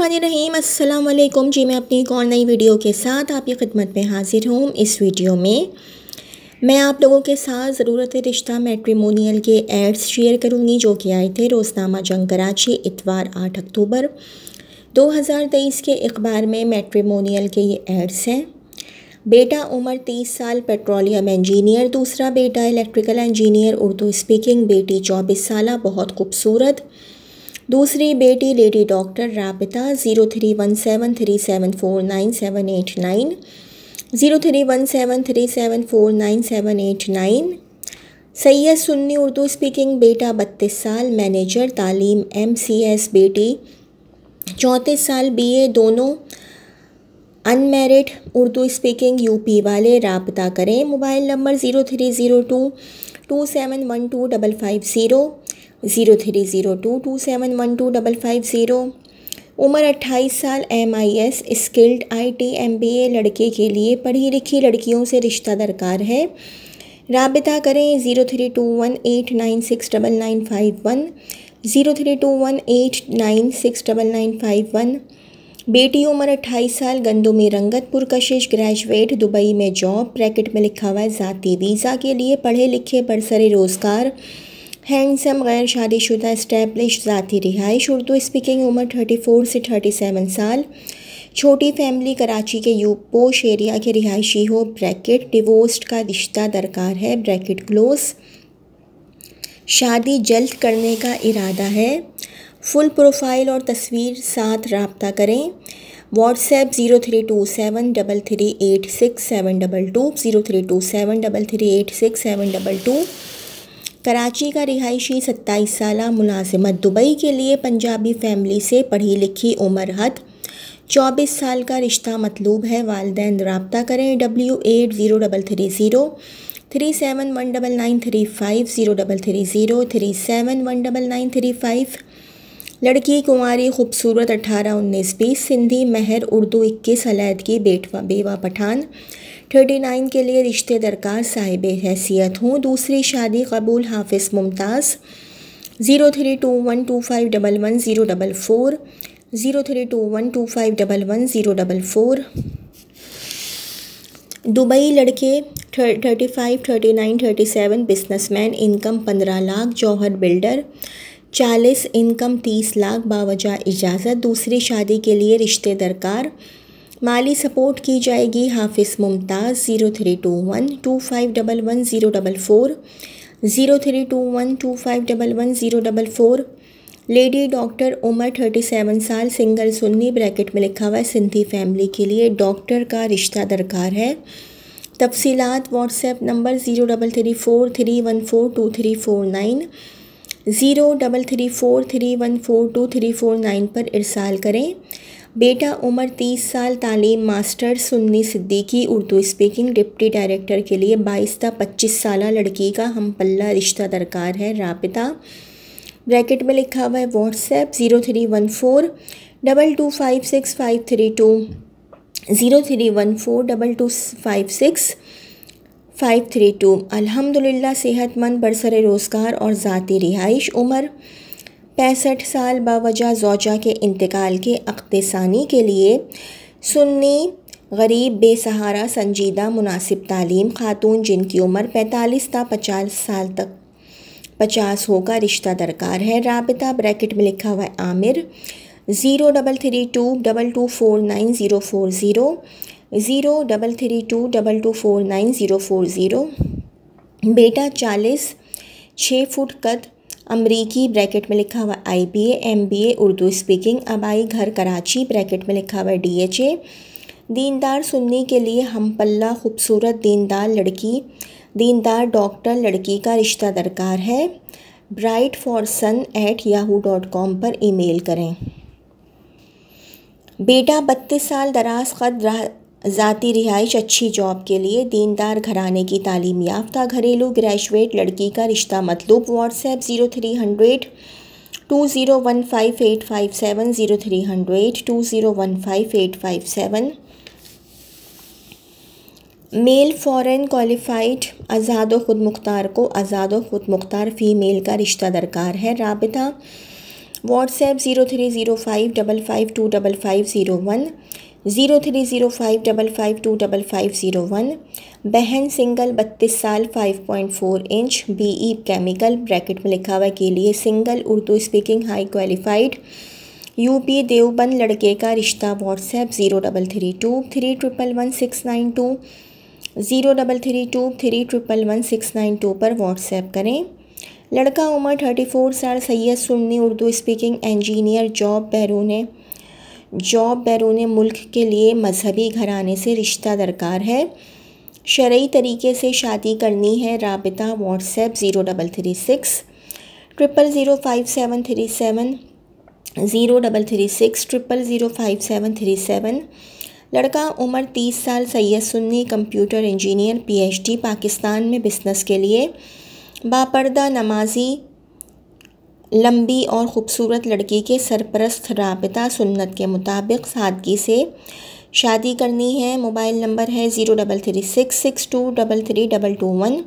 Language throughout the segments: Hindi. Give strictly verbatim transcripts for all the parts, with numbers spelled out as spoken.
रहीम अस्सलाम वालेकुम जी। मैं अपनी एक और नई वीडियो के साथ आपकी खिदमत में हाजिर हूँ। इस वीडियो में मैं आप लोगों के साथ ज़रूरत रिश्ता मैट्रिमोनियल के एड्स शेयर करूँगी जो कि आए थे रोज़नामा जंग कराची इतवार आठ अक्टूबर दो हज़ार तेईस के अखबार में। मैट्रिमोनियल के ये एड्स हैं। बेटा उमर तीस साल पेट्रोलियम इंजीनियर, दूसरा बेटा इलेक्ट्रिकल इंजीनियर, उर्दू स्पीकिंग, बेटी चौबीस साल बहुत खूबसूरत, दूसरी बेटी लेडी डॉक्टर। राबिता zero three one seven three seven four nine seven eight nine, zero three one seven three seven four nine seven eight nine. Syed Sunni Urdu speaking, बेटा बत्तीस साल मैनेजर, तालीम एम सी एस, बेटी चौंतीस साल बी ए, दोनों अनमेरिड, उर्दू स्पीकिंग। यूपी वाले राबिता करें। Mobile number zero three zero two two seven one two double five zero, zero three zero two two seven one two double five zero. उम्र अट्ठाईस साल, M I S, skilled, I T M B A. लड़के के लिए पढ़ी लिखी लड़कियों से रिश्ता दरकार है। राबिता करें zero three two one eight nine six double nine five one, zero three two one eight nine six double nine five one. बेटी उम्र अट्ठाईस साल, गंदुमी रंगत, पुरकशिश, ग्रेजुएट, दुबई में जॉब, ब्रैकेट में लिखा हुआ है ज़ाती वीज़ा के लिए, पढ़े लिखे, बरसरे रोज़गार, हैंडसम, गैर शादीशुदा, इस्टेब्लिश, ज़ाती रिहाइश, उर्दू स्पीकिंग। उम्र चौंतीस से सैंतीस साल, छोटी फैमिली, कराची के यू पोश एरिया के रिहायशी हो, ब्रैकेट डिवोर्स्ड का रिश्ता दरकार है, ब्रैकेट क्लोज, शादी जल्द करने का इरादा है। फुल प्रोफाइल और तस्वीर साथ राब्ता करें। WhatsApp zero three two seven double three eight six seven double two, zero three two seven double three eight six seven double two. Karachi का रिहायशी, सत्ताईस साल, मुलाजिमत दुबई के लिए, पंजाबी फैमिली से, पढ़ी लिखी, उम्र हद चौबीस साल का रिश्ता मतलूब है। वालदैन राब्ता करें W eight zero double three zero three seven one double nine three five zero double three zero three seven one double nine three five. लड़की कुंवारी, खूबसूरत, अठारह उन्नीस बीस, सिंधी, महर उर्दू इक्कीस, अलैदगी, बेटवा बेवा पठान। उनतालीस के लिए रिश्ते दरकार, साहिब हैसियत हों, दूसरी शादी कबूल। Hafiz Mumtaz zero three two one two five double one zero double four, zero three two one two five double one zero double four. Dubai लड़के thirty five thirty nine thirty seven, businessman, income पंद्रह लाख, जौहर बिल्डर, चालीस, इनकम तीस लाख, बावजा इजाज़त, दूसरी शादी के लिए रिश्ते दरकार, माली सपोर्ट की जाएगी। Hafiz Mumtaz zero three two one two five double one zero double four, zero three two one two five double one zero double four. Lady doctor, उम्र सैंतीस साल, सिंगल सुन्नी, ब्रैकेट में लिखा हुआ है सिंधी फैमिली के लिए, डॉक्टर का रिश्ता दरकार है। तफसीलात WhatsApp number zero double three four three one four two three four nine, zero double three four three one four two three four nine पर इरसाल करें। बेटा उमर तीस साल, तालीम master, Sunni Siddiqui, Urdu speaking, deputy director के लिए, बाईस से पच्चीस साल लड़की का हम पल्ला रिश्ता दरकार है। राबिता ब्रैकेट में लिखा हुआ है WhatsApp zero three one four double two five six five three two, zero three one four double two five six five three two. अलहम्दुलिल्लाह सेहतमंद, बरसरे रोज़गार और ज़ाती रिहाइश, उम्र पैंसठ साल, बावजह ज़ौजा के इंतकाल के अख्तसानी के लिए, सुन्नी, गरीब, बेसहारा, संजीदा, मुनासिब तालीम, खातून जिनकी उम्र पैंतालीस से पचास साल तक पचास होगा, रिश्ता दरकार है। राबिता ब्रैकेट में लिखा हुआ है Aamir zero double three two double two four nine zero four zero, zero double three two double two four nine zero four zero. बेटा चालीस, छः फुट कद, अमरीकी, ब्रैकेट में लिखा हुआ I B A M B A, Urdu speaking, आबाई घर कराची, ब्रैकेट में लिखा हुआ डी एच ए। दीनदार सुन्नी के लिए हम पल्ला, खूबसूरत, दीनदार लड़की, दीनदार डॉक्टर, लड़की का रिश्ता दरकार है। Bright for son at Yahoo dot com पर ईमेल करें। बेटा बत्तीस साल, दराज कद, ज़ाती रिहाइश, अच्छी जॉब के लिए, दीनदार घराने की तालीम याफ्ता, घरेलू, ग्रेजुएट, लड़की का रिश्ता मतलूब। WhatsApp zero three hundred two zero one five eight five seven, zero three hundred two zero one five eight five seven. Male foreign qualified, आज़ाद व ख़ुद मुख्तार को, आज़ाद व ख़ुद मुख्तार फ़ीमेल का रिश्ता दरकार है। राबिता WhatsApp zero three zero five double five two double five zero one zero three zero five double five two double five zero one. बहन सिंगल बत्तीस साल five point four inch B E chemical bracket में लिखा हुआ के लिए single Urdu speaking high qualified UP Deoband लड़के का रिश्ता। WhatsApp zero double three two three triple one six nine two zero double three two three triple one six nine two पर व्हाट्सएप करें। लड़का उम्र थर्टी फोर साल Syed Sunni Urdu speaking engineer job बैरून जॉब बैरून मुल्क के लिए मजहबी घराने से रिश्ता दरकार है। शरई तरीके से शादी करनी है। राबिता WhatsApp zero double three six triple zero five seven three seven zero double three six triple zero five seven three seven. लड़का उम्र तीस साल Syed Sunni computer engineer PhD Pakistan में बिजनेस के लिए। बापर्दा नमाजी लंबी और ख़ूबसूरत लड़की के सरपरस्त। राबिता सुन्नत के मुताबिक सादगी से शादी करनी है। मोबाइल नंबर है zero double three six six two double three double two one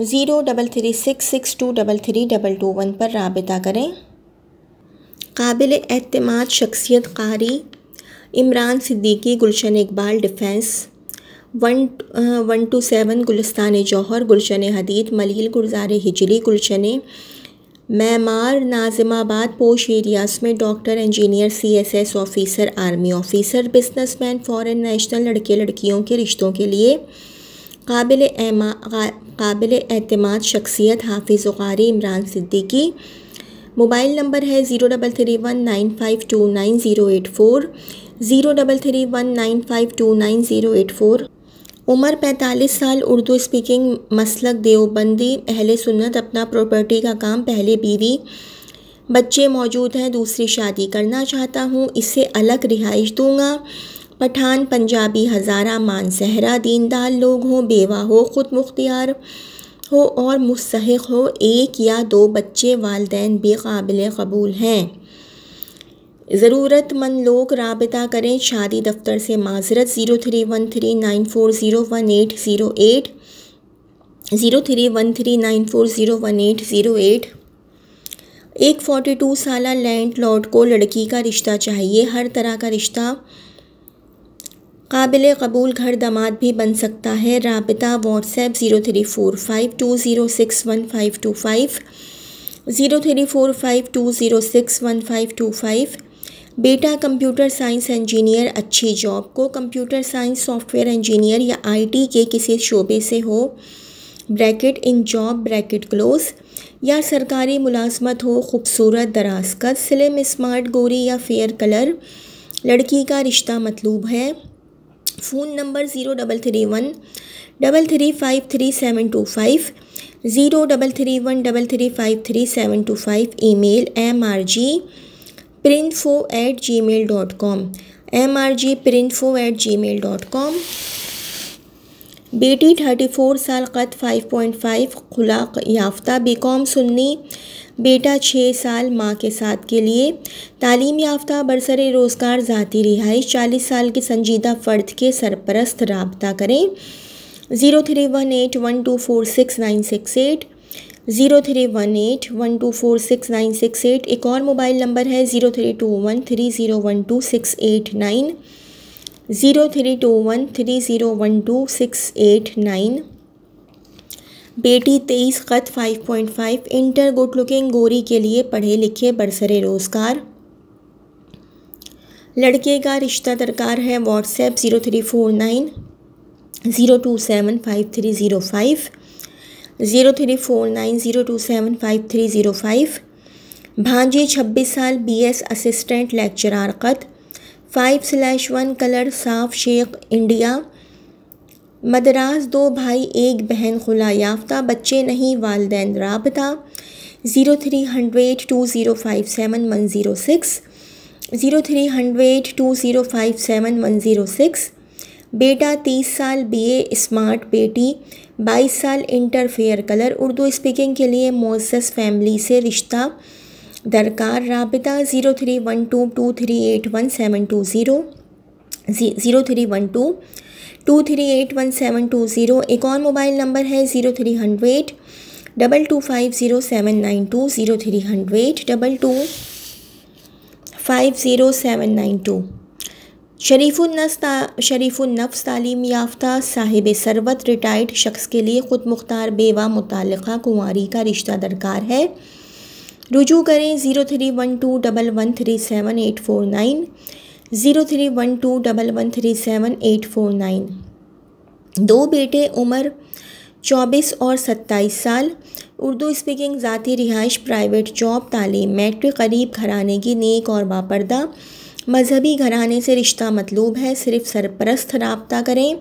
zero double three six six two double three double two one पर राबिता करें। काबिल एतमाद शख्सियत Qari Imran Siddiqui Gulshan Iqbal defence one one two seven Gulistan Jauhar Gulshan Hadeed मलील गुलजार हिजली गुलशन मैमार नाज़िमाबाद पोश एरियाज़ में doctor engineer C S S officer army officer businessman foreign national लड़के लड़कियों के रिश्तों के लिए। काबिल काबिल एतमाद शख्सियत हाफिज़ कारी इमरान सिद्दीकी। मोबाइल नंबर है zero double three one nine five two nine zero eight four zero double three one nine five two nine zero eight four. उम्र पैंतालीस साल उर्दू स्पीकिंग मसलक देवबंदी अहले सुन्नत। अपना प्रॉपर्टी का काम। पहले बीवी बच्चे मौजूद हैं। दूसरी शादी करना चाहता हूँ, इससे अलग रिहाइश दूंगा। पठान पंजाबी हज़ारा मानसहरा दीनदार लोग हों, बेवा हो, ख़ुद मुख्तियार हो और मुस्तहिक हो। एक या दो बच्चे, वालदैन भी काबिल कबूल हैं। ज़रूरतमंद लोग राबिता करें। शादी दफ्तर से माजरत zero three one three nine four zero one eight zero eight zero three one three nine four zero one eight zero eight. एक फोर्टी टू साल लैंड लॉर्ड को लड़की का रिश्ता चाहिए। हर तरह का रिश्ता काबिल कबूल, घर दामाद भी बन सकता है। राबिता WhatsApp zero three four five two zero six one five two five zero three four five two zero six one five two five. बेटा कंप्यूटर साइंस इंजीनियर, अच्छी जॉब को कंप्यूटर साइंस सॉफ्टवेयर इंजीनियर या आईटी के किसी शोबे से हो bracket in job bracket close या सरकारी मुलाजमत हो। खूबसूरत, दराज कद, स्लिम, स्मार्ट, गोरी या फेयर कलर लड़की का रिश्ता मतलूब है। Phone number zero double three one double three five three seven two five zero double three one double three five three seven two five. Email M R G print four at ji mail dot com M R G print four at ji mail dot com. बेटी थर्टी फोर साल कद फाइव पॉइंट फाइव खुला याफ्ता बी कॉम सुन्नी। बेटा छः साल माँ के साथ के लिए। तालीम याफ्ता, बरसर रोज़गार, ज़ाती रिहाइश। चालीस साल के संजीदा फ़र्द के सरपरस्त। राबता करें zero three one eight one two four six nine six eight zero three one eight one two four six nine six eight. एक और मोबाइल नंबर है zero three two one three zero one two six eight nine zero three two one three zero one two six eight nine. बेटी तेईस कद five point five inter good looking गोरी के लिए, पढ़े लिखे, बरसरे रोज़गार लड़के का रिश्ता दरकार है। WhatsApp zero three four nine zero two seven five three zero five zero three four nine zero two seven five three zero five. भांजी छब्बीस साल बी एस असिस्टेंट लेक्चरार कद फाइव स्लैश वन कलर साफ शेख इंडिया मदरास। दो भाई एक बहन, खुला याफ्ता, बच्चे नहीं, वालदैन। राबता zero three hundred two zero five seven one zero six zero three hundred two zero five seven one zero six. बेटा तीस साल बीए स्मार्ट, बेटी बाईस साल inter fair colour Urdu speaking के लिए, मोअस्सस फैमिली से रिश्ता दरकार। राबिता zero three one two two three eight one seven two zero zero three one two two three eight one seven two zero. एक और मोबाइल नंबर है zero three hundred double two five zero seven nine two zero three hundred double two five zero seven nine two. शरीफुन्नफ्स शरीफुन्नफ्स तालीम याफ़्ता साहिब सरवत रिटायर्ड शख्स के लिए ख़ुद मुख्तार बेवा मुतालिका कुंवारी का रिश्ता दरकार है। रुजू करें zero three one two double one three seven eight four nine, zero three one two double one three seven eight four nine. दो बेटे उम्र चौबीस और सत्ताईस साल, उर्दू स्पीकिंग, ज़ाती रिहाइश, प्राइवेट जॉब, तालीम मैट्रिक, करीब घराने की, नेक और बापर्दा, मजहबी घराने से रिश्ता मतलूब है, सिर्फ सरपरस्त राब्ता करें।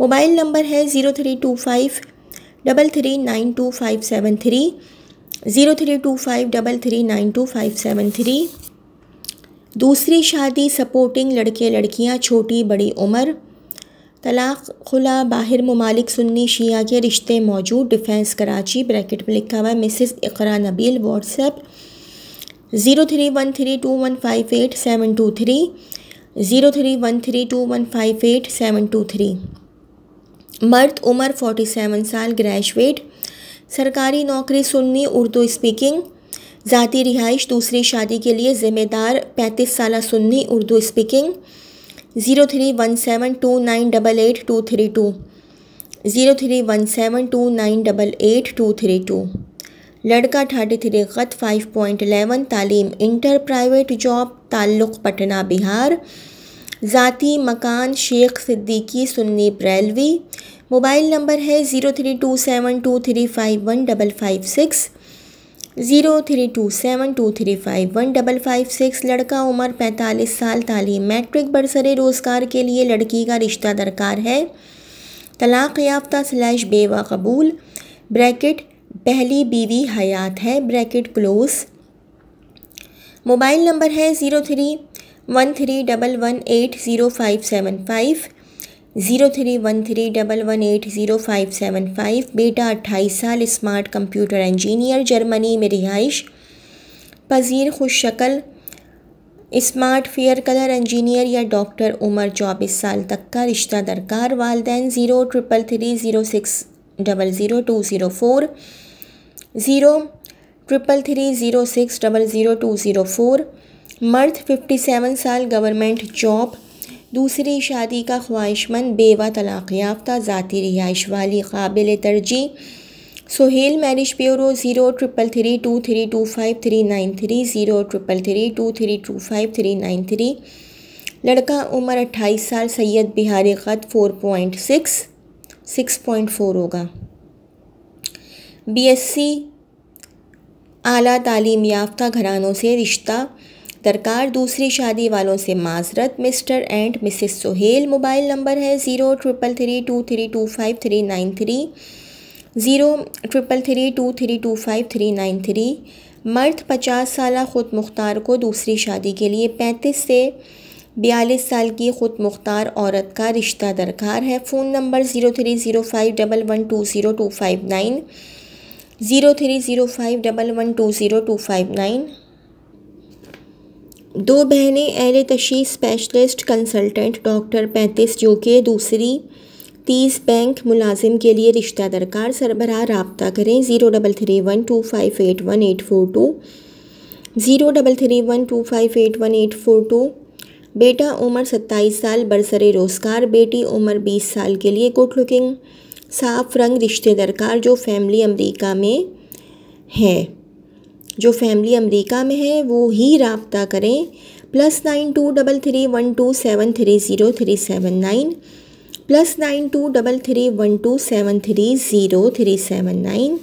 मोबाइल नंबर है zero three two five double three nine two five seven three, zero three two five double three nine two five seven three. दूसरी शादी, सपोर्टिंग लड़के लड़कियां, छोटी बड़ी उम्र, तलाक़ खुला, बाहर ममालिक, सुन्नी शिया के रिश्ते मौजूद, डिफेंस कराची ब्रैकेट में लिखा हुआ है Mrs Iqra Nabeel, WhatsApp zero three one three two one five eight seven two three, zero three one three two one five eight seven two three. मर्द उम्र सैंतालीस साल, ग्रेजुएट, सरकारी नौकरी, सुन्नी, उर्दू स्पीकिंग, ज़ाती रिहाइश, दूसरी शादी के लिए ज़िम्मेदार, पैंतीस साल Sunni, Urdu speaking, zero three one seven two nine double eight two three two, zero three one seven two nine double eight two three two. लड़का थर्टी थ्री क़त फाइव पॉइंट एलेवन, तालीम इंटर, प्राइवेट जॉब, ताल्लुक़ पटना बिहार, ज़ाती मकान शेख सिद्दीकी, सुन्नी ब्रेलवी। मोबाइल नंबर है zero three two seven two three five one double five six, zero three two seven two three five one double five six. लड़का उम्र पैंतालीस साल, तालीम मैट्रिक, बरसरे रोज़गार के लिए लड़की का रिश्ता दरकार है, तलाक़ याफ्ता स्लैश बेवा कबूल, ब्रैकेट पहली बीवी हयात है, ब्रैकेट क्लोज। मोबाइल नंबर है zero three one three double one eight zero five seven five, zero three one three double one eight zero five seven five. बेटा अट्ठाईस साल, स्मार्ट कंप्यूटर इंजीनियर, जर्मनी में रिहाइश, पजीर, खुश शक्ल, स्मार्ट फेयर कलर इंजीनियर या डॉक्टर, उम्र चौबीस साल तक का रिश्ता दरकार। वालदैन zero triple three zero six double zero two zero four, zero triple three zero six double zero two zero four. मर्द सत्तावन साल, गवर्नमेंट जॉब, दूसरी शादी का ख्वाहिशमंद, बेवा, तलाक़ याफ्ता, ज़ाती रिहाइश वाली, काबिल तरजीह। Sohail marriage bureau zero triple three two three two five three nine three, zero triple three two three two five three nine three. लड़का उम्र अट्ठाईस साल, सैयद बिहारी ख़त four point six six point four होगा, बीएससी, आला तालीम याफ्ता घरानों से रिश्ता दरकार, दूसरी शादी वालों से माजरत, mister and Mrs Sohail. Mobile number है zero triple three two three two five three nine three, zero triple three two three two five three nine three. मर्द पचास साल, ख़ुद मुख्तार को दूसरी शादी के लिए पैंतीस से बयालीस साल की ख़ुद मुख्तार औरत का रिश्ता दरकार है। Phone number zero three zero five double one two zero two five nine, zero three zero five double one two zero two five nine. दो बहनें एहले तशीस स्पेशलिस्ट कंसल्टेंट डॉक्टर, पैंतीस, यूके, दूसरी तीस, बैंक मुलाजिम के लिए रिश्ता दरकार, सरबराह राब्ता करें zero double three one two five eight one eight four two, zero double three one two five eight one eight four two. बेटा उम्र सत्ताईस साल, बरसरे रोज़गार, बेटी उम्र बीस साल के लिए, गुड लुकिंग, साफ रंग, रिश्ते दरकार, जो फैमिली अमेरिका में है जो फैमिली अमेरिका में है वो ही राब्ता करें, plus nine two double three one two seven three zero three seven nine plus nine two double three one two seven three zero three seven nine.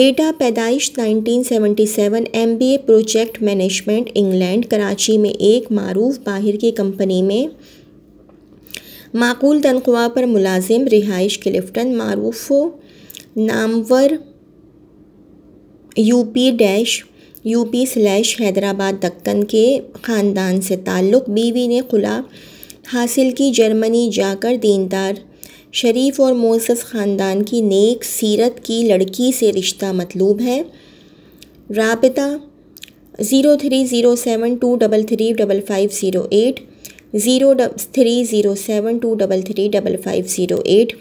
बेटा पैदाइश nineteen seventy seven, MBA project management, England, Karachi में एक मारूफ बाहर की कंपनी में माकूल तनख्वाह पर मुलाजिम, रिहाइश क्लिफ्टन, मारूफ नामवर, UP dash UP slash Hyderabad Deccan के ख़ानदान से ताल्लुक़, बीवी ने खुला हासिल की, जर्मनी जाकर दीनदार, शरीफ और मोअज़्ज़ज़ ख़ानदान की, नेक सीरत की लड़की से रिश्ता मतलूब है। राबिता zero three zero seven two double three double five zero eight, zero three zero seven two double three double five zero eight.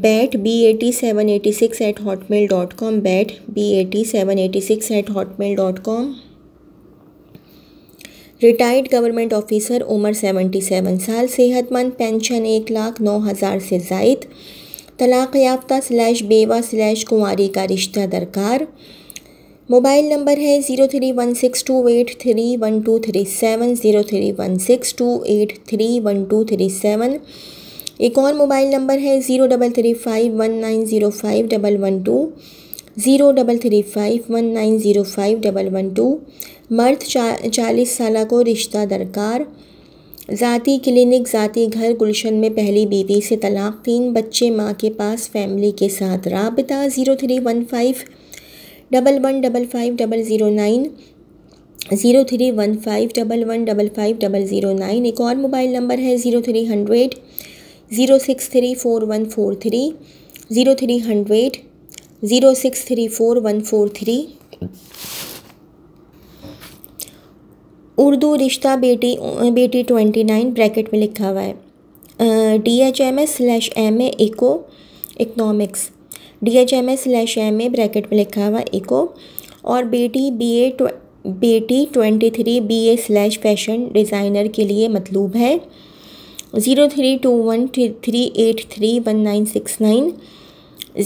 Bat B A T seven eighty six at Hotmail dot com, bat B A T seven eighty six at Hotmail dot com. Retired government officer, उम्र सतहत्तर साल, सेहतमंद, पेंशन एक लाख नौ हज़ार से जायद, तलाक़ याफ्ता स्लैश बेवा स्लैश कुंवारी का रिश्ता दरकार। मोबाइल नंबर है zero three one six two eight three one two three seven, zero three one six two eight three one two three seven. एक और मोबाइल नंबर है zero double three five one nine zero five double one two, zero double three five one nine zero five double one two. मर्द चालीस साल को रिश्ता दरकार। ज़ाती क्लिनिक, ज़ाती घर, गुलशन में पहली बीवी से तलाक़, तीन बच्चे माँ के पास, फैमिली के साथ राबता। Zero three one five double one double five double zero nine, zero three one five double one double five double zero nine. एक और मोबाइल नंबर है zero three hundred zero six three four one four three, zero three hundred zero six three four one four three. Urdu रिश्ता बेटी बेटी ट्वेंटी नाइन ब्रैकेट में लिखा हुआ है D H M S slash M A eco economics, D H M S slash M A bracket में लिखा हुआ इको, और बेटी बी ए बेटी twenty three B A slash fashion designer के लिए मतलूब है। Zero three two one three eight three one nine six nine,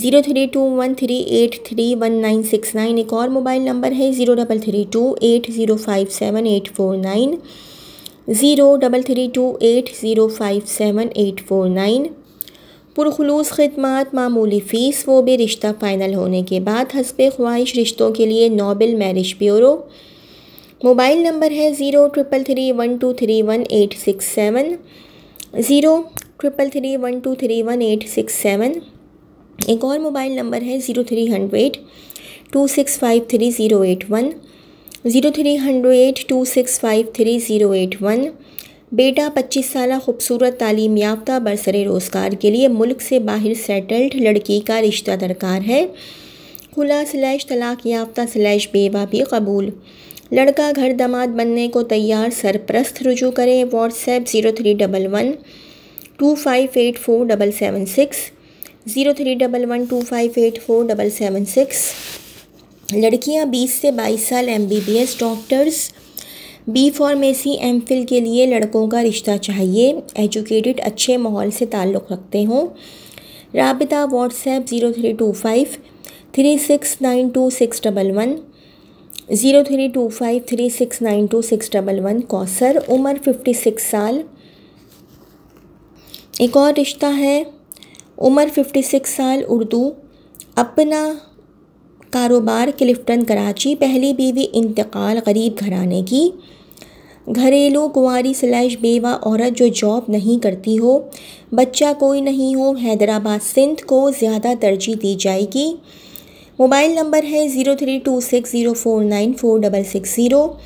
zero three two one three eight three one nine six nine. एक और मोबाइल नंबर है zero double three two eight zero five seven eight four nine, zero double three two eight zero five seven eight four nine. पुरखलूस खिदमात, मामूली फ़ीस, वो भी रिश्ता फ़ाइनल होने के बाद। हस्बे ख्वाहिश रिश्तों के लिए noble marriage bureau. Mobile number है zero triple three one two three one eight six seven, zero triple three one two three one eight six seven. एक और मोबाइल नंबर है zero three hundred two six five three zero eight one, zero three hundred two six five three zero eight one. बेटा पच्चीस साल, खूबसूरत, तालीम याफ्ता, बरसरे रोज़गार के लिए, मुल्क से बाहर सेटल्ड, लड़की का रिश्ता दरकार है। खुला स्लैश तलाक़ याफ्ता स्लैश बेवा भी कबूल। लड़का घर दामाद बनने को तैयार, सरप्रस्त रुजू करें। WhatsApp zero three one one two five eight four double seven six, zero three double one two five eight four double seven six. लड़कियाँ बीस से बाईस साल, MBBS, doctors, B pharmacy, M Phil के लिए लड़कों का रिश्ता चाहिए, एजुकेटेड, अच्छे माहौल से ताल्लुक़ रखते हों। राबिता WhatsApp zero three two five three six nine two six double one, zero three two five three six nine two six double one. Kausar, उम्र छप्पन साल। एक और रिश्ता है, उम्र छप्पन साल, उर्दू, अपना कारोबार, क्लिफ्टन कराची, पहली बीवी इंतकाल, गरीब घराने की, घरेलू, कुंवारी स्लैश बेवा औरत जो जॉब नहीं करती हो, बच्चा कोई नहीं हो, हैदराबाद, सिंध को ज़्यादा तरजीह दी जाएगी। मोबाइल नंबर है zero three two six zero four nine four double six zero,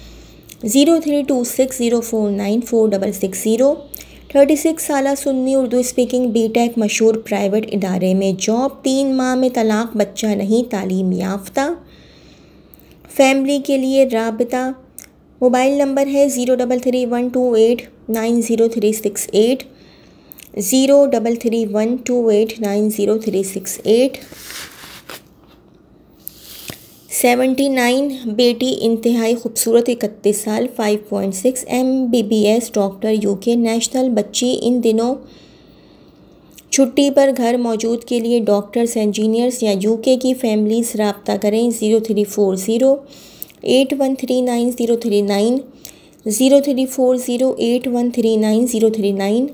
zero three two six zero four nine four double six zero. Thirty six साल, Sunni, Urdu speaking, B tech, मशहूर प्राइवेट इदारे में जॉब, तीन माह में तलाक़, बच्चा नहीं, तालीम याफ्ता, फैमिली के लिए राबता। मोबाइल नंबर है zero double three one two eight nine zero three six eight, zero double three one two eight nine zero three six eight. Seventy nine बेटी इंतहाई खूबसूरत, इकतीस साल, five point six, MBBS, doctor, UK national, बच्ची इन दिनों छुट्टी पर, घर मौजूद के लिए डॉक्टर्स, इंजीनियर्स या यूके की फैमिलीज रब्ता करें। Zero three four zero eight one three nine zero three nine, zero three four zero eight one three nine zero three nine.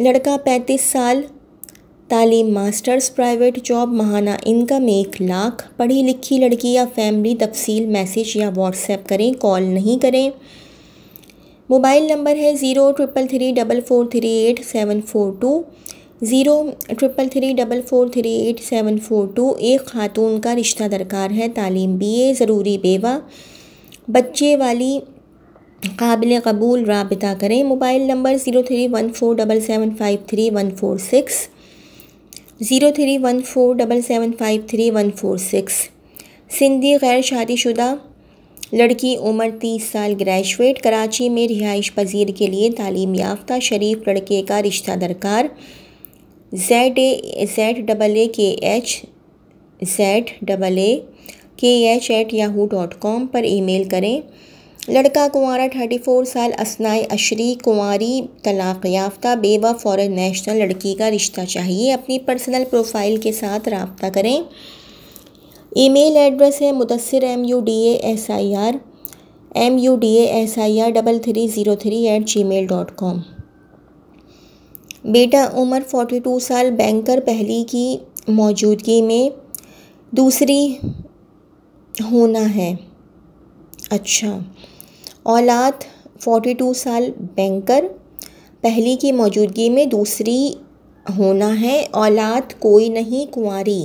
लड़का पैंतीस साल, तालीम, मास्टर्स, प्राइवेट जॉब, माहाना इनकम एक लाख। पढ़ी लिखी लड़की या फैमिली, तफसील मैसेज या व्हाट्सएप करें, कॉल नहीं करें। मोबाइल नंबर है zero triple three double four three eight seven four two, zero triple three double four three eight seven four two. एक खातून का रिश्ता दरकार है, तालीम बीए, ज़रूरी बेवा, बच्चे वाली, काबिल कबूल, राबिता करें। Mobile number zero three one four double seven five three one four six, zero three one four double seven five three one four six. Sindhi, गैर शादीशुदा लड़की, उम्र तीस साल, ग्रेजुएट, कराची में रिहाइश पजीर के लिए, तालीम याफ्ता, शरीफ लड़के का रिश्ता दरकार। Z A Z double A K H Z double A K H at Yahoo dot com पर ई मेल करें। लड़का कुंवारा चौंतीस साल, असनाए अशरी कुंवारी, तलाक़ याफ्ता, बेवा, फॉरेन नेशनल, लड़की का रिश्ता चाहिए। अपनी पर्सनल प्रोफाइल के साथ रब्ता करें। ईमेल एड्रेस है Mudassir M U D A S I R M U D A S I R double three zero three eight ji mail dot com. बेटा उमर बयालीस साल, बैंकर, पहली की मौजूदगी में दूसरी होना है। अच्छा, औलाद बयालीस साल, बैंकर, पहली की मौजूदगी में दूसरी होना है, औलाद कोई नहीं, कुंवारी,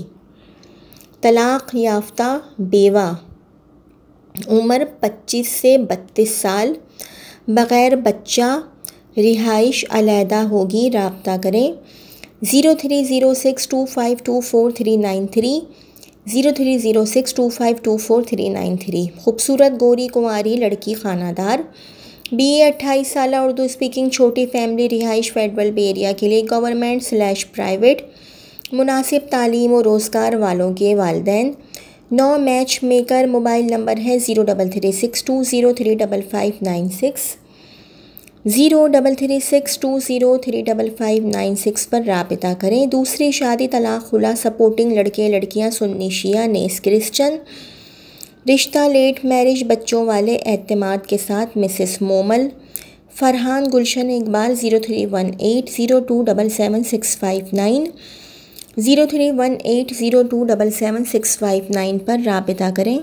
तलाक़ याफ्ता, बेवा, उम्र पच्चीस से बत्तीस साल, बग़ैर बच्चा, रिहाइश अलहदा होगी। रब्ता करें zero three zero six two five two four three nine three zero three zero six two five two four three nine three. खूबसूरत गोरी कुंवारी लड़की खानादार, बी ए अट्ठाईस साल, उर्दू स्पीकिंग, छोटी फैमिली, रिहाइश फेडरल बे एरिया के लिए गवर्नमेंट स्लैश प्राइवेट, मुनासिब तालीम और रोज़गार वालों के वालदैन। नौ मैच मेकर, मोबाइल नंबर है zero double three six two zero three double five nine six zero double three six two zero three double five nine six पर राबिता करें। दूसरी शादी, तलाक़, खुला, सपोर्टिंग, लड़के लड़कियां, सुन्नी शिया, नेस क्रिश्चन, रिश्ता लेट मैरिज, बच्चों वाले, एतमाद के साथ। Mrs Momal Farhan Gulshan Iqbal, zero three one eight zero two double seven six five nine zero three one eight zero two double seven six five nine पर राबिता करें।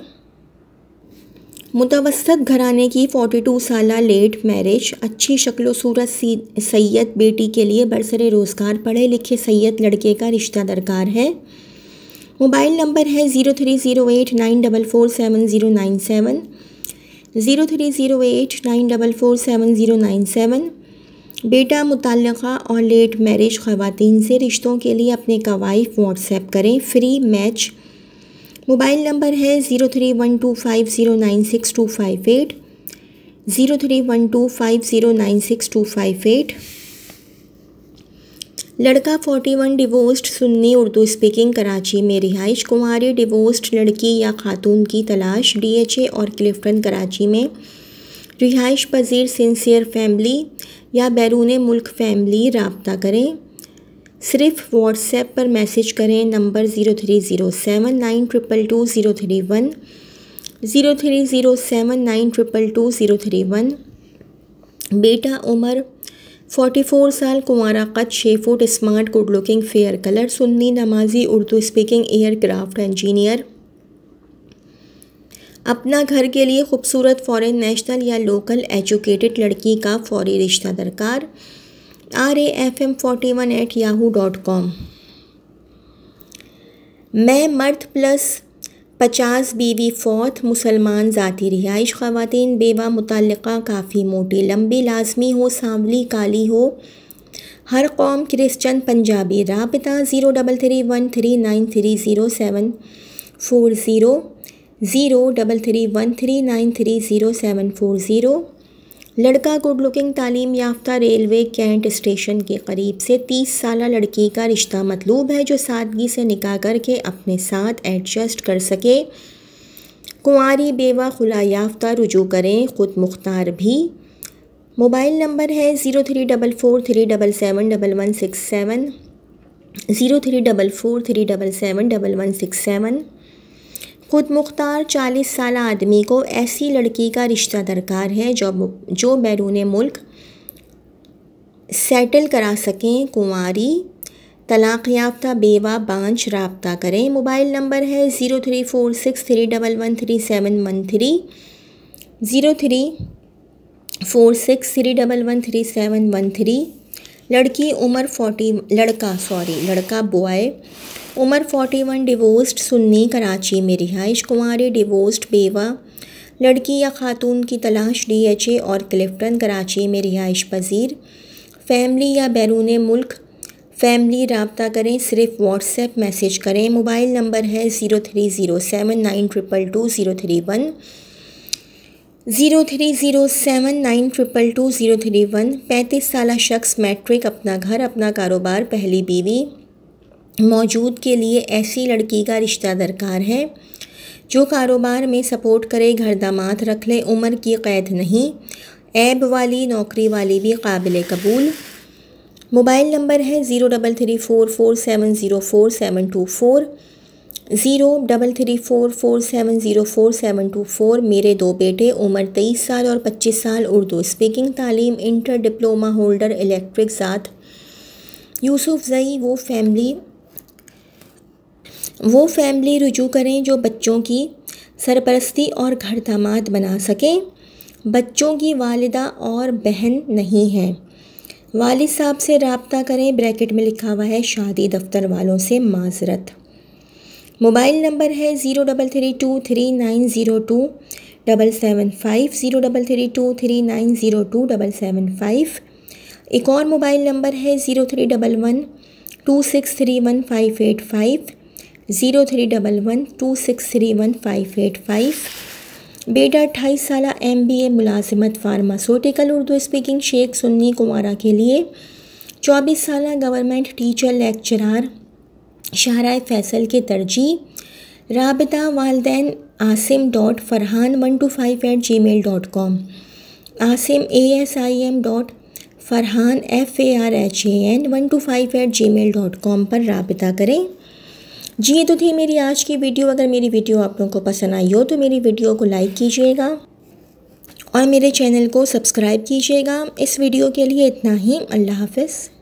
मुतवसत घराने की बयालीस साल, लेट मैरिज, अच्छी शक्ल सूरत सैयद, बेटी के लिए बरसरे रोज़गार, पढ़े लिखे सैयद, लड़के का रिश्ता दरकार है। मोबाइल नंबर है zero three zero eight nine double four seven zero nine seven zero three zero eight nine double four seven zero nine seven. बेटा मुतल्लिक़ा और लेट मैरिज ख़वातीन से रिश्तों के लिए अपने कवायफ व्हाट्सएप करें। फ्री मैच, मोबाइल नंबर है zero three one two five zero nine six two five eight zero three one two five zero nine six two five eight. लड़का इकतालीस, डिवोर्स्ड, सुन्नी, उर्दू स्पीकिंग, कराची में रिहाइश, कुंवारी, डिवोर्स्ड लड़की या खातून की तलाश, डीएचए और क्लिफ्टन कराची में रिहाइश पजीर, सिंसियर फैमिली या बैरून मुल्क फैमिली। रब्ता करें, सिर्फ व्हाट्सएप पर मैसेज करें, number zero three zero seven nine triple two zero three one zero three zero seven nine triple two zero three one. बेटा उमर चौवालीस साल, कुंवारा, कद छः foot, smart, good looking, fair colour, Sunni नमाजी, उर्दू स्पीकिंग, एयरक्राफ्ट इंजीनियर, अपना घर के लिए खूबसूरत फॉरेन नेशनल या लोकल एजुकेटेड लड़की का फौरी रिश्ता दरकार। R A F M forty one at Yahoo dot com. मैं मर्द प्लस पचास, बीवी फौत, मुसलमान, ज़ाती रिहाइश, ख़वातीन, बेवा, मुतल्लिक़ा, काफ़ी मोटी लंबी, लाजमी हो, सांवली काली हो, हर कौम, क्रिश्चन, पंजाबी। राबिता zero double three one three nine three zero seven four zero zero double three one three nine three zero seven four zero. लड़का गुड लुकिंग, तालीम याफ्ता, रेलवे कैंट स्टेशन के करीब से, तीस साल, लड़की का रिश्ता मतलूब है जो सादगी से निकाह करके अपने साथ एडजस्ट कर सके। कुंवारी, बेवा, खुला याफ्ता, रुजू करें, ख़ुद मुख्तार भी। मोबाइल नंबर है zero three double four three double seven double one six seven zero three double four three double seven double one six seven. खुद मुख्तार चालीस साल आदमी को ऐसी लड़की का रिश्ता दरकार है जो जो बैरून मुल्क सेटल करा सकें। कुंवारी, तलाक़ याफ्ता, बेवा, बांझ। रब्ता करें, मोबाइल नंबर है zero three four six three double one three seven one three zero three four six three double one three seven one three. लड़की उमर फोर्टी लड़का सॉरी लड़का बॉय उमर इकतालीस, डिवोर्स्ड, सुन्नी, कराची में रिहाइश, कुंवारी, डिवोर्स्ड, बेवा, लड़की या खातून की तलाश, डीएचए और क्लिफ्टन कराची में रिहाइश पजीर, फैमिली या बैरून मुल्क फैमिली। रब्ता करें, सिर्फ व्हाट्सएप मैसेज करें। मोबाइल नंबर है zero three zero seven nine triple two zero three one zero three zero seven nine triple two zero three one. पैंतीस साल शख्स, मैट्रिक, अपना घर, अपना कारोबार, पहली बीवी मौजूद के लिए ऐसी लड़की का रिश्ता दरकार है जो कारोबार में सपोर्ट करे घर दामाद रख ले, उम्र की क़ैद नहीं, ऐब वाली नौकरी वाली भी काबिल कबूल। मोबाइल नंबर है zero double three four four seven zero four seven two four zero double three four four seven zero four seven two four. मेरे दो बेटे उम्र तेईस साल और पच्चीस साल, उर्दू स्पीकिंग, तालीम इंटर डिप्लोमा होल्डर, इलेक्ट्रिक ज़ात। यूसुफ़ ज़ई वो फैमिली वो फैमिली रुजू करें जो बच्चों की सरपरस्ती और घर दामाद बना सकें। बच्चों की वालिदा और बहन नहीं हैं। वालिद साहब से रब्ता करें, ब्रैकेट में लिखा हुआ है शादी दफ्तर वालों से माजरत। मोबाइल नंबर है zero double three two three nine zero two double seven five zero double three two three nine zero two double seven five. एक और मोबाइल नंबर है zero three double one two six three one five eight five zero three double one two six three one five eight five. बेटा अट्ठाईस साल, एम बी ए मुलाजिमत, फार्मास्यूटिकल, उर्दू स्पीकिंग, शेख सुन्नी कुमारा के लिए। चौबीस साल, government teacher lecturer, Shahrah Faisal के तरजीह। राबिता वालदैन Asim dot Farhan one two five eight ji mail dot com, Asim A S I M dot Farhan F A R H A N one two five eight ji mail dot com पर राबिता करें। जी ये तो थी मेरी आज की वीडियो। अगर मेरी वीडियो आप लोगों को पसंद आई हो तो मेरी वीडियो को लाइक कीजिएगा और मेरे चैनल को सब्सक्राइब कीजिएगा। इस वीडियो के लिए इतना ही। अल्लाह हाफ़िज़।